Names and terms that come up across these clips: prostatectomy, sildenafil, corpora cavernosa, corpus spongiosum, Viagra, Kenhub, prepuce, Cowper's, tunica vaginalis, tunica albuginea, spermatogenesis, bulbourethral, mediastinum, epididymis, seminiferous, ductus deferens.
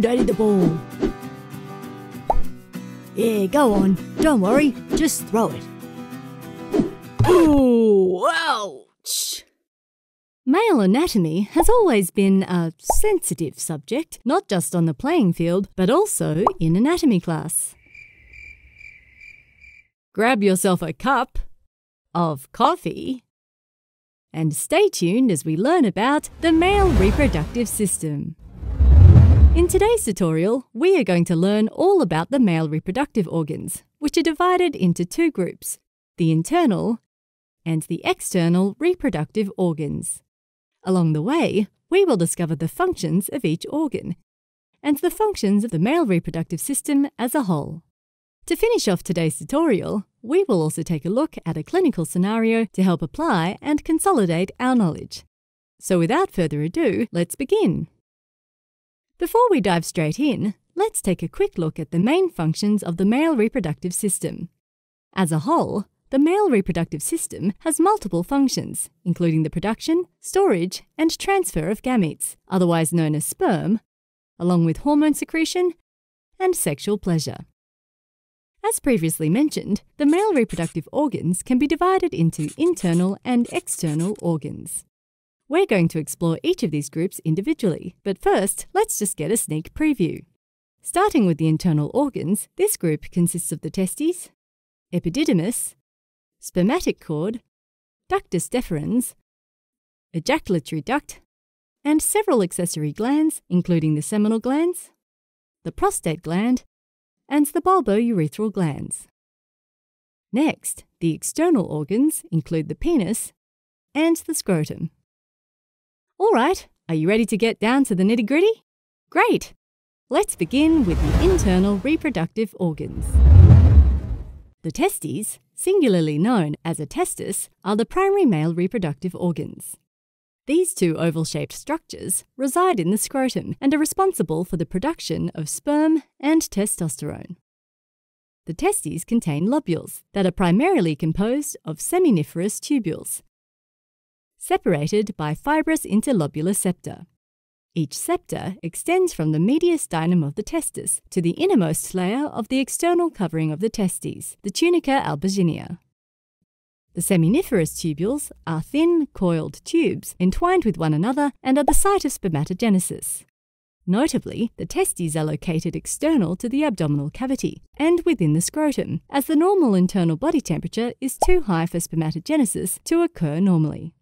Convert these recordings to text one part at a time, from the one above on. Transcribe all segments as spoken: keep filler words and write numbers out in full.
throw Daddy the ball. Yeah, go on. Don't worry. Just throw it. Ooh, ouch! Male anatomy has always been a sensitive subject, not just on the playing field, but also in anatomy class. Grab yourself a cup of coffee and stay tuned as we learn about the male reproductive system. In today's tutorial, we are going to learn all about the male reproductive organs, which are divided into two groups, the internal and the external reproductive organs. Along the way, we will discover the functions of each organ and the functions of the male reproductive system as a whole. To finish off today's tutorial, we will also take a look at a clinical scenario to help apply and consolidate our knowledge. So without further ado, let's begin. Before we dive straight in, let's take a quick look at the main functions of the male reproductive system. As a whole, the male reproductive system has multiple functions, including the production, storage, and transfer of gametes, otherwise known as sperm, along with hormone secretion and sexual pleasure. As previously mentioned, the male reproductive organs can be divided into internal and external organs. We're going to explore each of these groups individually, but first, let's just get a sneak preview. Starting with the internal organs, this group consists of the testes, epididymis, spermatic cord, ductus deferens, ejaculatory duct, and several accessory glands, including the seminal glands, the prostate gland, and the bulbourethral glands. Next, the external organs include the penis and the scrotum. All right, are you ready to get down to the nitty-gritty? Great! Let's begin with the internal reproductive organs. The testes, singularly known as a testis, are the primary male reproductive organs. These two oval-shaped structures reside in the scrotum and are responsible for the production of sperm and testosterone. The testes contain lobules that are primarily composed of seminiferous tubules, separated by fibrous interlobular septa. Each septa extends from the mediastinum of the testis to the innermost layer of the external covering of the testes, the tunica albuginea. The seminiferous tubules are thin, coiled tubes entwined with one another and are the site of spermatogenesis. Notably, the testes are located external to the abdominal cavity and within the scrotum, as the normal internal body temperature is too high for spermatogenesis to occur normally.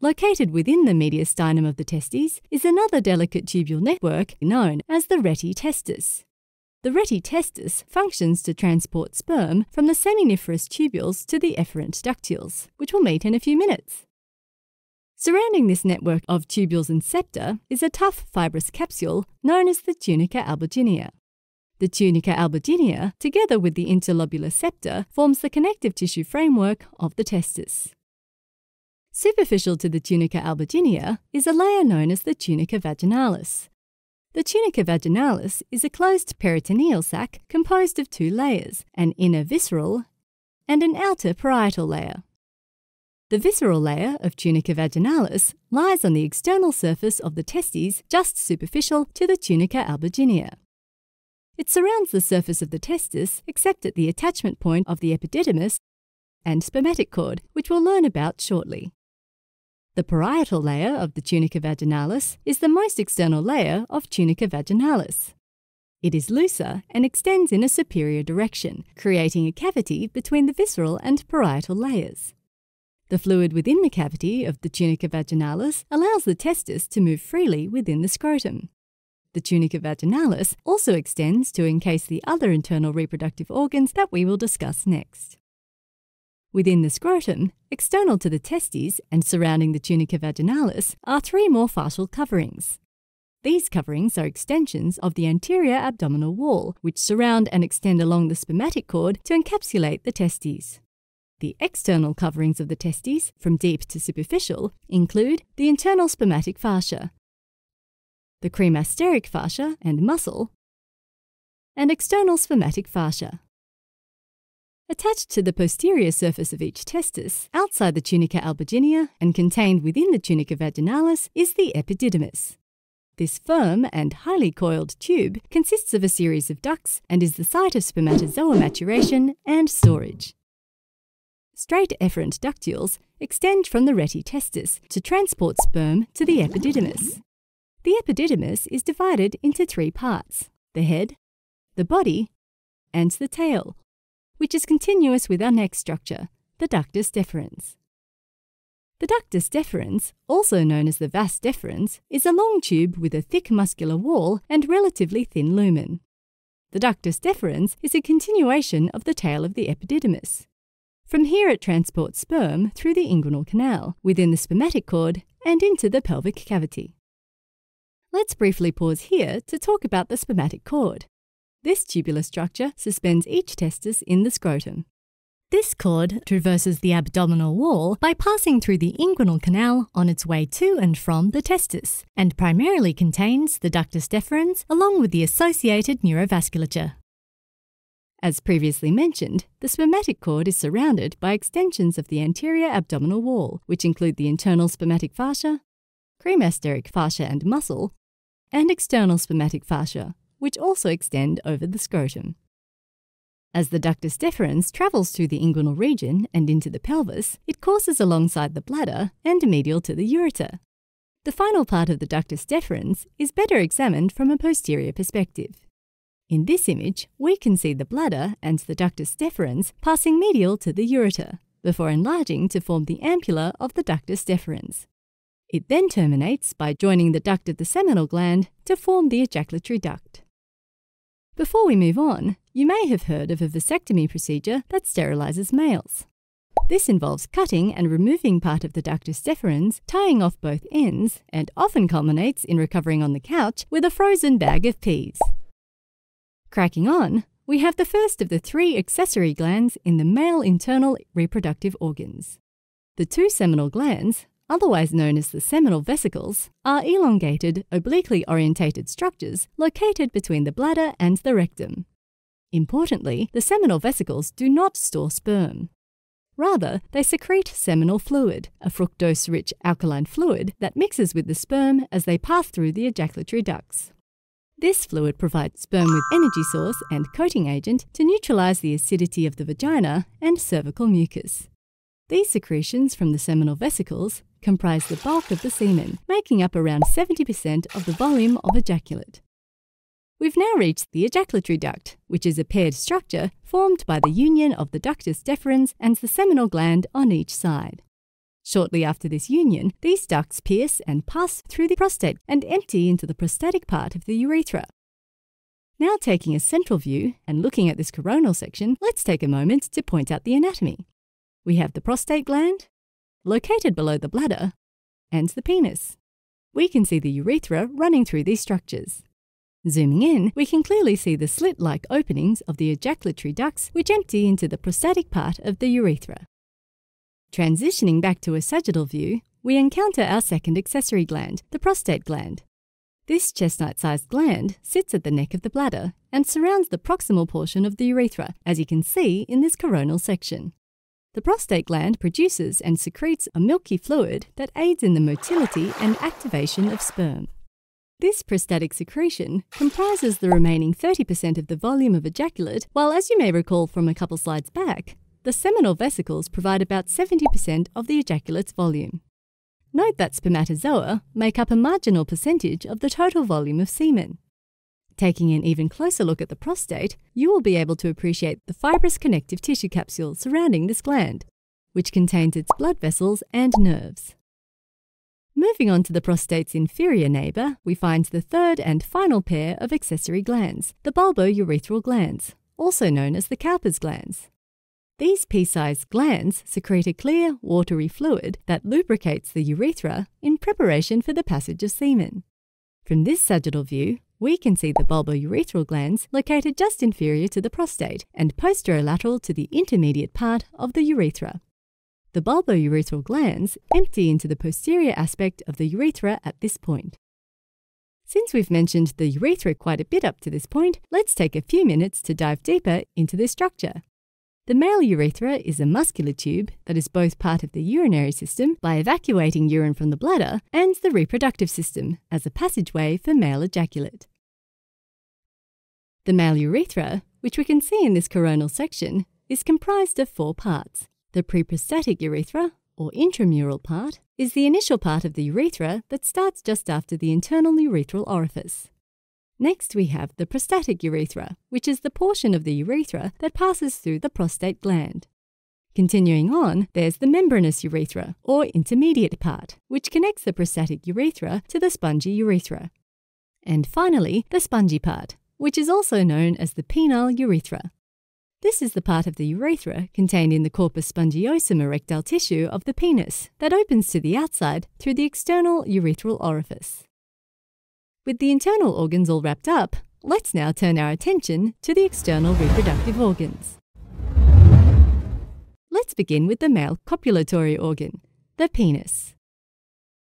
Located within the mediastinum of the testes is another delicate tubule network known as the reti testis. The reti testis functions to transport sperm from the seminiferous tubules to the efferent ductules, which we'll meet in a few minutes. Surrounding this network of tubules and septa is a tough fibrous capsule known as the tunica albuginea. The tunica albuginea, together with the interlobular septa, forms the connective tissue framework of the testis. Superficial to the tunica albuginea is a layer known as the tunica vaginalis. The tunica vaginalis is a closed peritoneal sac composed of two layers, an inner visceral and an outer parietal layer. The visceral layer of tunica vaginalis lies on the external surface of the testes just superficial to the tunica albuginea. It surrounds the surface of the testis except at the attachment point of the epididymis and spermatic cord, which we'll learn about shortly. The parietal layer of the tunica vaginalis is the most external layer of tunica vaginalis. It is looser and extends in a superior direction, creating a cavity between the visceral and parietal layers. The fluid within the cavity of the tunica vaginalis allows the testis to move freely within the scrotum. The tunica vaginalis also extends to encase the other internal reproductive organs that we will discuss next. Within the scrotum, external to the testes and surrounding the tunica vaginalis, are three more fascial coverings. These coverings are extensions of the anterior abdominal wall, which surround and extend along the spermatic cord to encapsulate the testes. The external coverings of the testes, from deep to superficial, include the internal spermatic fascia, the cremasteric fascia and muscle, and external spermatic fascia. Attached to the posterior surface of each testis, outside the tunica albuginea and contained within the tunica vaginalis, is the epididymis. This firm and highly coiled tube consists of a series of ducts and is the site of spermatozoa maturation and storage. Straight efferent ductules extend from the retitestis to transport sperm to the epididymis. The epididymis is divided into three parts: the head, the body, and the tail, which is continuous with our next structure, the ductus deferens. The ductus deferens, also known as the vas deferens, is a long tube with a thick muscular wall and relatively thin lumen. The ductus deferens is a continuation of the tail of the epididymis. From here it transports sperm through the inguinal canal, within the spermatic cord, and into the pelvic cavity. Let's briefly pause here to talk about the spermatic cord. This tubular structure suspends each testis in the scrotum. This cord traverses the abdominal wall by passing through the inguinal canal on its way to and from the testis, and primarily contains the ductus deferens along with the associated neurovasculature. As previously mentioned, the spermatic cord is surrounded by extensions of the anterior abdominal wall, which include the internal spermatic fascia, cremasteric fascia and muscle, and external spermatic fascia, which also extend over the scrotum. As the ductus deferens travels through the inguinal region and into the pelvis, it courses alongside the bladder and medial to the ureter. The final part of the ductus deferens is better examined from a posterior perspective. In this image, we can see the bladder and the ductus deferens passing medial to the ureter, before enlarging to form the ampulla of the ductus deferens. It then terminates by joining the duct of the seminal gland to form the ejaculatory duct. Before we move on, you may have heard of a vasectomy procedure that sterilizes males. This involves cutting and removing part of the ductus deferens, tying off both ends, and often culminates in recovering on the couch with a frozen bag of peas. Cracking on, we have the first of the three accessory glands in the male internal reproductive organs. The two seminal glands, otherwise known as the seminal vesicles, are elongated, obliquely orientated structures located between the bladder and the rectum. Importantly, the seminal vesicles do not store sperm. Rather, they secrete seminal fluid, a fructose-rich alkaline fluid that mixes with the sperm as they pass through the ejaculatory ducts. This fluid provides sperm with energy source and coating agent to neutralize the acidity of the vagina and cervical mucus. These secretions from the seminal vesicles comprise the bulk of the semen, making up around seventy percent of the volume of ejaculate. We've now reached the ejaculatory duct, which is a paired structure formed by the union of the ductus deferens and the seminal gland on each side. Shortly after this union, these ducts pierce and pass through the prostate and empty into the prostatic part of the urethra. Now taking a central view and looking at this coronal section, let's take a moment to point out the anatomy. We have the prostate gland, located below the bladder, and the penis. We can see the urethra running through these structures. Zooming in, we can clearly see the slit-like openings of the ejaculatory ducts which empty into the prostatic part of the urethra. Transitioning back to a sagittal view, we encounter our second accessory gland, the prostate gland. This chestnut-sized gland sits at the neck of the bladder and surrounds the proximal portion of the urethra, as you can see in this coronal section. The prostate gland produces and secretes a milky fluid that aids in the motility and activation of sperm. This prostatic secretion comprises the remaining thirty percent of the volume of ejaculate, while, as you may recall from a couple slides back, the seminal vesicles provide about seventy percent of the ejaculate's volume. Note that spermatozoa make up a marginal percentage of the total volume of semen. Taking an even closer look at the prostate, you will be able to appreciate the fibrous connective tissue capsule surrounding this gland, which contains its blood vessels and nerves. Moving on to the prostate's inferior neighbour, we find the third and final pair of accessory glands, the bulbourethral glands, also known as the Cowper's glands. These pea-sized glands secrete a clear, watery fluid that lubricates the urethra in preparation for the passage of semen. From this sagittal view, we can see the bulbourethral glands located just inferior to the prostate and posterolateral to the intermediate part of the urethra. The bulbourethral glands empty into the posterior aspect of the urethra at this point. Since we've mentioned the urethra quite a bit up to this point, let's take a few minutes to dive deeper into this structure. The male urethra is a muscular tube that is both part of the urinary system by evacuating urine from the bladder and the reproductive system as a passageway for male ejaculate. The male urethra, which we can see in this coronal section, is comprised of four parts. The preprostatic urethra, or intramural part, is the initial part of the urethra that starts just after the internal urethral orifice. Next, we have the prostatic urethra, which is the portion of the urethra that passes through the prostate gland. Continuing on, there's the membranous urethra, or intermediate part, which connects the prostatic urethra to the spongy urethra. And finally, the spongy part, which is also known as the penile urethra. This is the part of the urethra contained in the corpus spongiosum erectile tissue of the penis that opens to the outside through the external urethral orifice. With the internal organs all wrapped up, let's now turn our attention to the external reproductive organs. Let's begin with the male copulatory organ, the penis.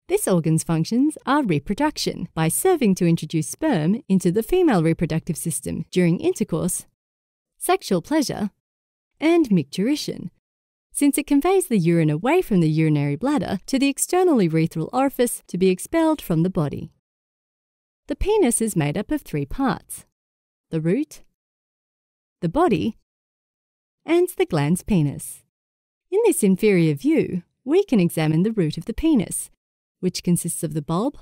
This organ's functions are reproduction by serving to introduce sperm into the female reproductive system during intercourse, sexual pleasure, and micturition, since it conveys the urine away from the urinary bladder to the external urethral orifice to be expelled from the body. The penis is made up of three parts: the root, the body, and the glans penis. In this inferior view, we can examine the root of the penis, which consists of the bulb,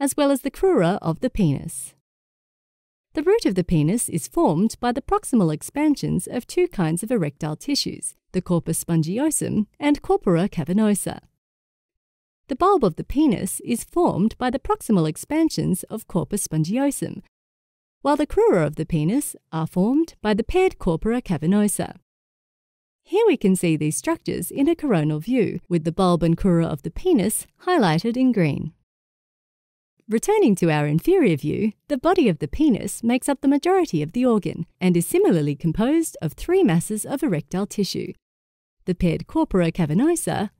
as well as the crura of the penis. The root of the penis is formed by the proximal expansions of two kinds of erectile tissues, the corpus spongiosum and corpora cavernosa. The bulb of the penis is formed by the proximal expansions of corpus spongiosum, while the crura of the penis are formed by the paired corpora cavernosa. Here we can see these structures in a coronal view, with the bulb and crura of the penis highlighted in green. Returning to our inferior view, the body of the penis makes up the majority of the organ and is similarly composed of three masses of erectile tissue: the paired corpora cavernosa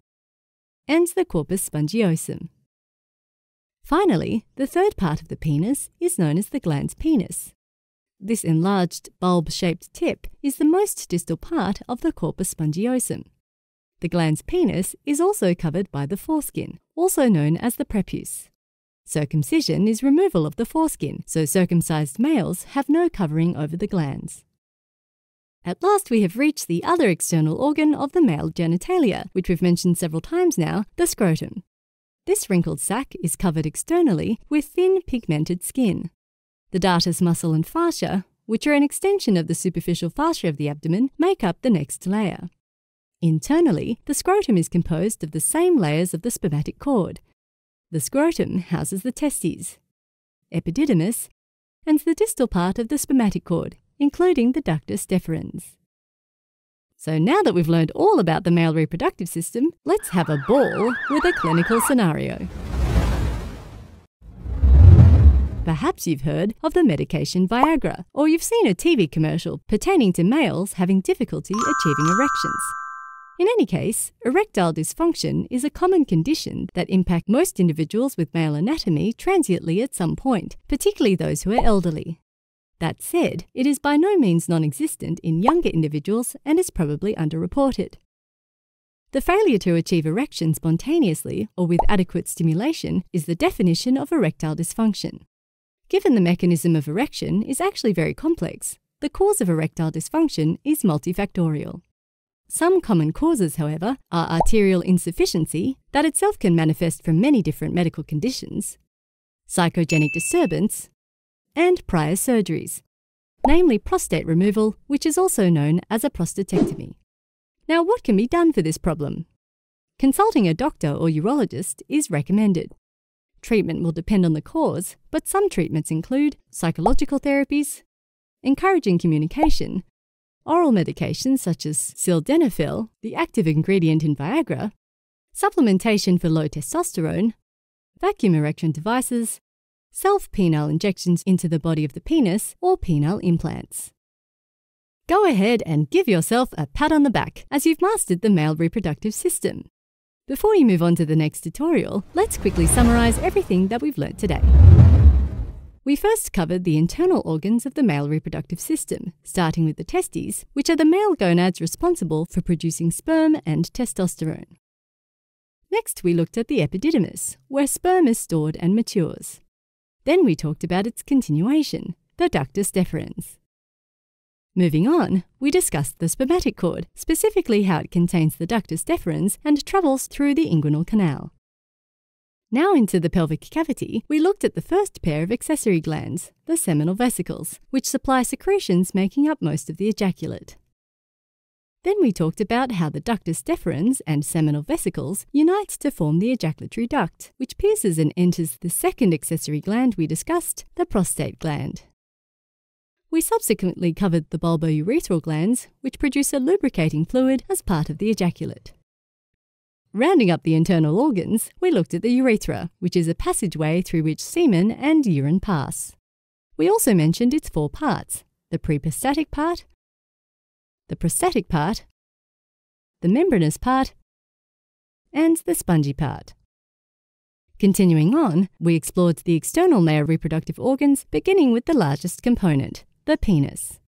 and the corpus spongiosum. Finally, the third part of the penis is known as the glans penis. This enlarged, bulb-shaped tip is the most distal part of the corpus spongiosum. The glans penis is also covered by the foreskin, also known as the prepuce. Circumcision is removal of the foreskin, so circumcised males have no covering over the glans. At last, we have reached the other external organ of the male genitalia, which we've mentioned several times now, the scrotum. This wrinkled sac is covered externally with thin pigmented skin. The dartus muscle and fascia, which are an extension of the superficial fascia of the abdomen, make up the next layer. Internally, the scrotum is composed of the same layers of the spermatic cord. The scrotum houses the testes, epididymis, and the distal part of the spermatic cord, including the ductus deferens. So now that we've learned all about the male reproductive system, let's have a ball with a clinical scenario. Perhaps you've heard of the medication Viagra, or you've seen a T V commercial pertaining to males having difficulty achieving erections. In any case, erectile dysfunction is a common condition that impacts most individuals with male anatomy transiently at some point, particularly those who are elderly. That said, it is by no means non-existent in younger individuals and is probably underreported. The failure to achieve erection spontaneously or with adequate stimulation is the definition of erectile dysfunction. Given the mechanism of erection is actually very complex, the cause of erectile dysfunction is multifactorial. Some common causes, however, are arterial insufficiency, that itself can manifest from many different medical conditions, psychogenic disturbance, and prior surgeries, namely prostate removal, which is also known as a prostatectomy. Now, what can be done for this problem? Consulting a doctor or urologist is recommended. Treatment will depend on the cause, but some treatments include psychological therapies, encouraging communication, oral medications such as sildenafil, the active ingredient in Viagra, supplementation for low testosterone, vacuum erection devices, self-penile injections into the body of the penis, or penile implants. Go ahead and give yourself a pat on the back as you've mastered the male reproductive system. Before you move on to the next tutorial, let's quickly summarize everything that we've learnt today. We first covered the internal organs of the male reproductive system, starting with the testes, which are the male gonads responsible for producing sperm and testosterone. Next, we looked at the epididymis, where sperm is stored and matures. Then we talked about its continuation, the ductus deferens. Moving on, we discussed the spermatic cord, specifically how it contains the ductus deferens and travels through the inguinal canal. Now into the pelvic cavity, we looked at the first pair of accessory glands, the seminal vesicles, which supply secretions making up most of the ejaculate. Then we talked about how the ductus deferens and seminal vesicles unite to form the ejaculatory duct, which pierces and enters the second accessory gland we discussed, the prostate gland. We subsequently covered the bulbo-urethral glands, which produce a lubricating fluid as part of the ejaculate. Rounding up the internal organs, we looked at the urethra, which is a passageway through which semen and urine pass. We also mentioned its four parts, the preprostatic part, the prostatic part, the membranous part, and the spongy part. Continuing on, we explored the external male reproductive organs, beginning with the largest component, the penis.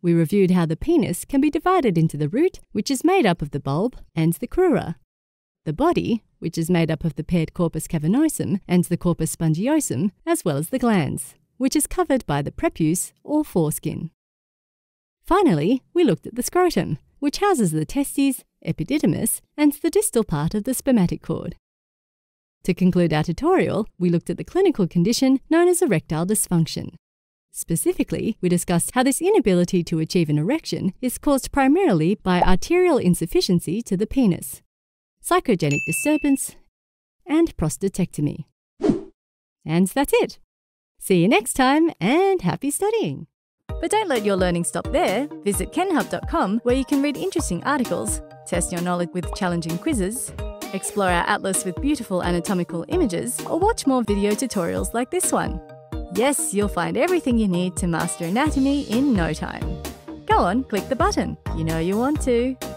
We reviewed how the penis can be divided into the root, which is made up of the bulb, and the crura, the body, which is made up of the paired corpus cavernosum and the corpus spongiosum, as well as the glands, which is covered by the prepuce or foreskin. Finally, we looked at the scrotum, which houses the testes, epididymis, and the distal part of the spermatic cord. To conclude our tutorial, we looked at the clinical condition known as erectile dysfunction. Specifically, we discussed how this inability to achieve an erection is caused primarily by arterial insufficiency to the penis, psychogenic disturbance, and prostatectomy. And that's it. See you next time and happy studying! But don't let your learning stop there. Visit kenhub dot com where you can read interesting articles, test your knowledge with challenging quizzes, explore our atlas with beautiful anatomical images, or watch more video tutorials like this one. Yes, you'll find everything you need to master anatomy in no time. Go on, click the button. You know you want to.